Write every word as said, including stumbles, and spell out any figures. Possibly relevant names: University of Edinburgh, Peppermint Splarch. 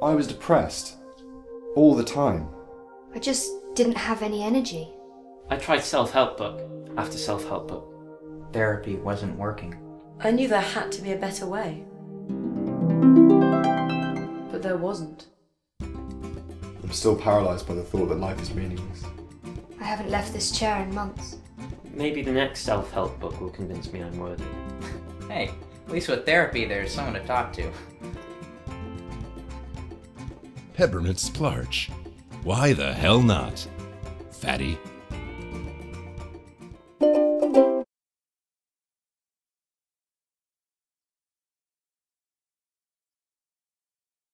I was depressed. All the time. I just didn't have any energy. I tried self-help book after self-help book. Therapy wasn't working. I knew there had to be a better way. But there wasn't. I'm still paralysed by the thought that life is meaningless. I haven't left this chair in months. Maybe the next self-help book will convince me I'm worthy. Hey, at least with therapy there's someone to talk to. Peppermint Splarch. Why the hell not? Fatty.